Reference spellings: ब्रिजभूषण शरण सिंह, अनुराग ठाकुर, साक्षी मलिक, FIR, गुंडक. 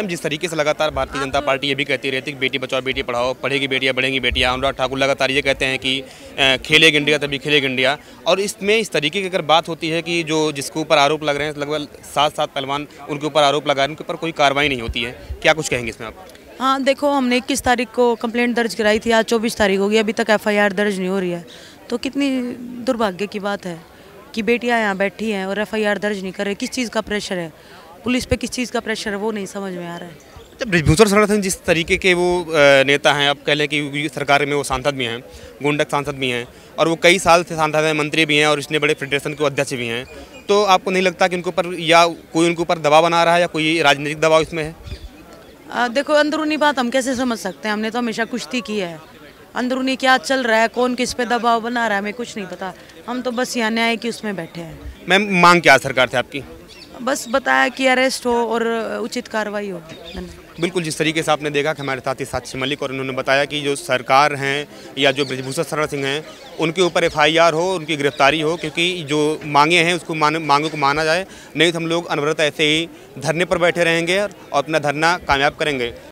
Ma'am, जिस तरीके से लगातार भारतीय जनता पार्टी ये भी कहती रहती है कि बेटी बचाओ बेटी पढ़ाओ, पढ़ेगी बेटियाँ बढ़ेंगी बेटियाँ। अनुराग ठाकुर लगातार ये कहते हैं कि खेलेगी इंडिया तभी खेलेगी इंडिया। और इसमें इस तरीके की अगर बात होती है कि जो जिसके ऊपर आरोप लग रहे हैं, लगभग 7-7 पहलवान उनके ऊपर आरोप लगा रहे हैं, उनके ऊपर कोई कार्रवाई नहीं होती है, क्या कुछ कहेंगे इसमें आप? हाँ देखो, हमने 21 तारीख को कंप्लेंट दर्ज कराई थी, आज 24 तारीख होगी, अभी तक FIR दर्ज नहीं हो रही है। तो कितनी दुर्भाग्य की बात है कि बेटियाँ यहाँ बैठी हैं और FIR दर्ज नहीं कर रहे। किस चीज़ का प्रेशर है, पुलिस पे किस चीज़ का प्रेशर है, वो नहीं समझ में आ रहा है। ब्रिजभूषण शरण सिंह जिस तरीके के वो नेता हैं, आप कह लें कि सरकार में वो सांसद भी हैं, गुंडक सांसद भी हैं, और वो कई साल से सांसद हैं, मंत्री भी हैं, और इसने बड़े फेडरेशन के अध्यक्ष भी हैं। तो आपको नहीं लगता कि उनके ऊपर या कोई उनके ऊपर दबाव बना रहा है या कोई राजनीतिक दबाव इसमें है? देखो, अंदरूनी बात हम कैसे समझ सकते हैं, हमने तो हमेशा कुश्ती की है। अंदरूनी क्या चल रहा है, कौन किस पे दबाव बना रहा है, हमें कुछ नहीं पता। हम तो बस यहाँ न्याय की उसमें बैठे हैं। मैम, मांग क्या सरकार से आपकी? बस बताया कि अरेस्ट हो और उचित कार्रवाई हो। बिल्कुल, जिस तरीके से आपने देखा कि हमारे साथी साक्षी मलिक, और उन्होंने बताया कि जो सरकार हैं या जो ब्रिजभूषण शरण सिंह हैं उनके ऊपर FIR हो, उनकी गिरफ्तारी हो, क्योंकि जो मांगे हैं उसको मांगों को माना जाए, नहीं तो हम लोग अनवरत ऐसे ही धरने पर बैठे रहेंगे और अपना धरना कामयाब करेंगे।